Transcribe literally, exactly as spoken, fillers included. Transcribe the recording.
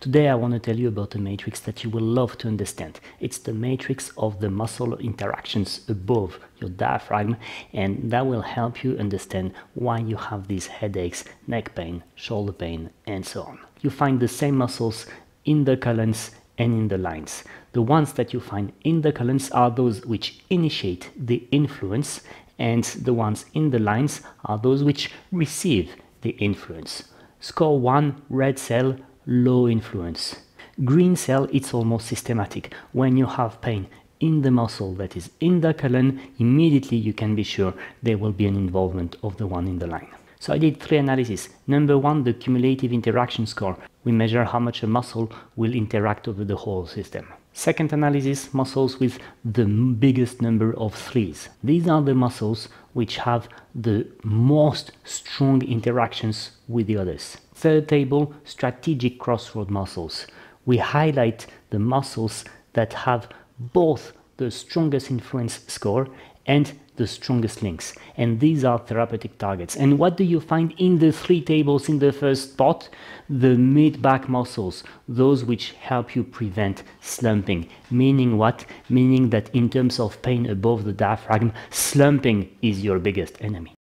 Today I want to tell you about a matrix that you will love to understand. It's the matrix of the muscle interactions above your diaphragm, and that will help you understand why you have these headaches, neck pain, shoulder pain, and so on. You find the same muscles in the columns and in the lines. The ones that you find in the columns are those which initiate the influence, and the ones in the lines are those which receive the influence. Score one, red cell, low influence. Green cell, it's almost systematic. When you have pain in the muscle that is in the colon, immediately you can be sure there will be an involvement of the one in the line. So I did three analyses. Number one, the cumulative interaction score. We measure how much a muscle will interact over the whole system. Second analysis, muscles with the biggest number of threes. These are the muscles which have the most strong interactions with the others. Third table, strategic crossroad muscles. We highlight the muscles that have both the strongest influence score and the strongest links, and these are therapeutic targets. And what do you find in the three tables in the first spot? The mid-back muscles, those which help you prevent slumping. Meaning what? Meaning that in terms of pain above the diaphragm, slumping is your biggest enemy.